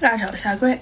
辣炒虾龟。